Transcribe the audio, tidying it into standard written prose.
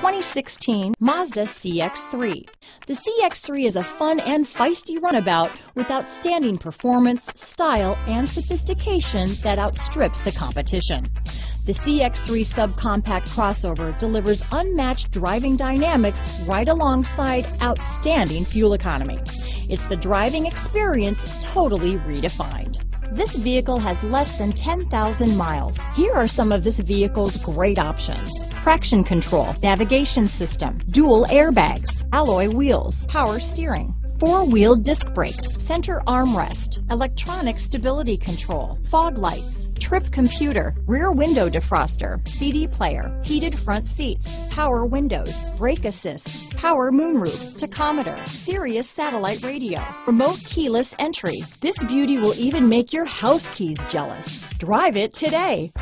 2016 Mazda CX-3. The CX-3 is a fun and feisty runabout with outstanding performance, style, and sophistication that outstrips the competition. The CX-3 subcompact crossover delivers unmatched driving dynamics right alongside outstanding fuel economy. It's the driving experience totally redefined. This vehicle has less than 10,000 miles. Here are some of this vehicle's great options: traction control, navigation system, dual airbags, alloy wheels, power steering, four-wheel disc brakes, center armrest, electronic stability control, fog lights, trip computer, rear window defroster, CD player, heated front seats, power windows, brake assist, power moonroof, tachometer, Sirius satellite radio, remote keyless entry. This beauty will even make your house keys jealous. Drive it today.